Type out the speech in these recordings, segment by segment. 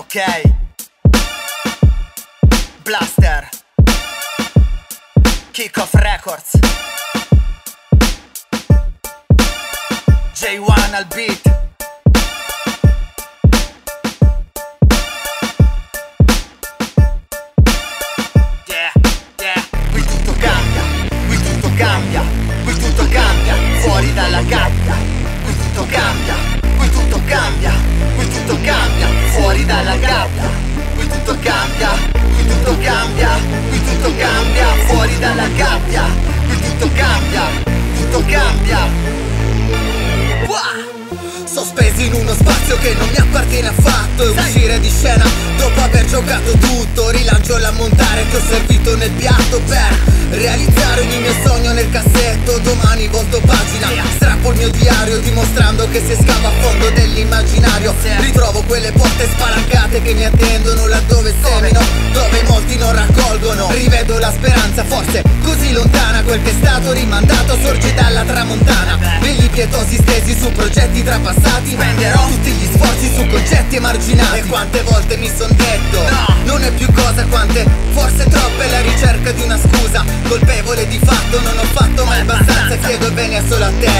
ok? Blaster Kick off records, J-One al beat. Yeah, yeah. Qui tutto cambia, qui tutto cambia, qui tutto cambia. Fuori dalla gabbia, qui tutto cambia, qui tutto cambia, qui tutto cambia. Fuori dalla gabbia, qui tutto cambia, qui tutto cambia, qui tutto cambia. Fuori dalla gabbia, qui tutto cambia, tutto cambia. Sospesi in uno spazio che non mi appartiene affatto, e uscire di scena dopo aver giocato tutto. Rilancio l'ammontare che ho servito nel piatto per realizzare ogni mio sogno nel cassetto. Domani volto pagina, strappo il mio diario dimostrando che si scava a fondo dell'immaginario. Ritrovo quelle porte spalancate che mi attendono laddove semino, dove molti non raccolgono. Rivedo la speranza, forse così lontana, quel che è stato rimandato sorge dalla tramontana. Vegli pietosi stesi su progetti trapassati, spenderò tutti gli sforzi su concetti emarginati. E quante volte mi son detto no, non è più cosa, quante, forse troppe, la ricerca di una scusa. Colpevole di fatto, non ho fatto mai abbastanza. Chiedo bene solo a te,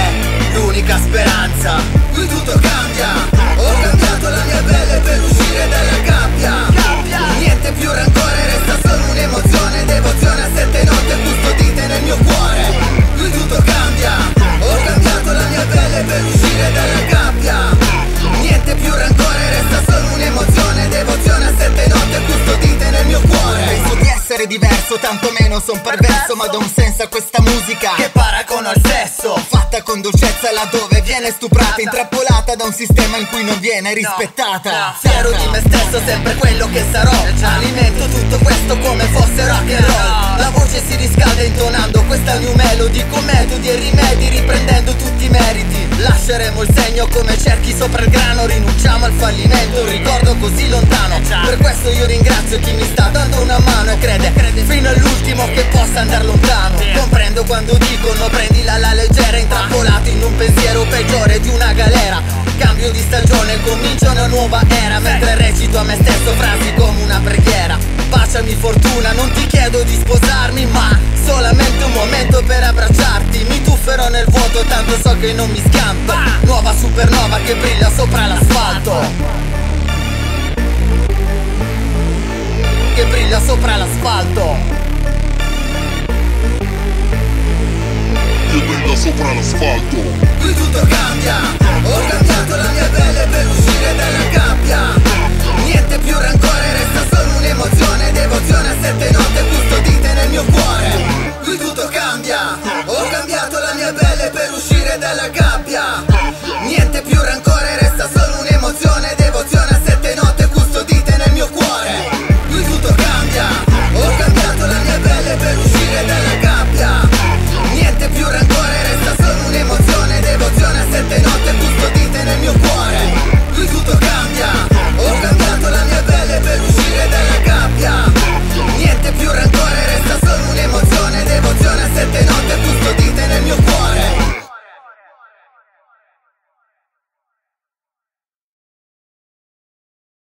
l'unica speranza. Qui tutto cambia, ho cambiato la mia pelle per uscire dalla gabbia. Niente più rancore, resta solo un'emozione, devozione a 7 notte custodite nel mio cuore. Qui tutto cambia, ho cambiato la mia pelle per uscire dalla gabbia. Niente più rancore, resta solo un'emozione, devozione a 7 notte custodite nel mio cuore. Penso di essere diverso, tanto meno son perverso, ma do un senso a questa musica che paragono al sesso, fatta con dolcezza laddove viene stuprata, intrappolata da un sistema in cui non viene rispettata. Fiero di me stesso, sempre quello che sarò, alimento tutto questo come fosse rock and roll. La voce si riscalda intonando questa new melody, con metodi e rimedi riprendendo tutti i meriti. Lasceremo il segno come cerchi sopra il grano, rinunciamo al fallimento, un ricordo così lontano. Per questo io ringrazio chi mi sta dando una mano e crede fino all'ultimo che possa andare lontano. Comprendo quando dicono prendila alla leggera, intrappolato in un pensiero peggiore di una galera. Cambio di stagione, comincia una nuova era, mentre recito a me stesso frasi come una preghiera. Baciami fortuna, non ti chiedo di sposarmi, ma solamente un momento per abbracciarti. Mi tufferò nel vuoto, tanto so che non mi scampo. Nuova supernova che brilla sopra l'asfalto, che brilla sopra l'asfalto, che brilla sopra l'asfalto. Qui tutto cambia, ho cambiato